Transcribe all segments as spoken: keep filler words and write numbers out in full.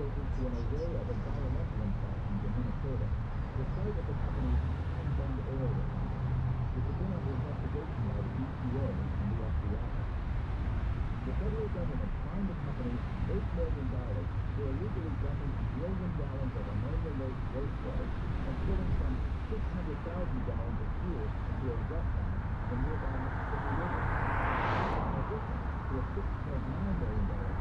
built into an array of environmental inspections in Minnesota displayed that the company hadn't done the oil refinery, which had been under investigation by the E P A and the F B I. The federal government fined the company eight million dollars for illegally dumping million gallons of ammonia-laced wastewater and filling some six hundred thousand gallons of fuel into a wet plant in nearby Mississippi River. In addition to a six point nine million dollars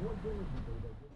More diligently they do.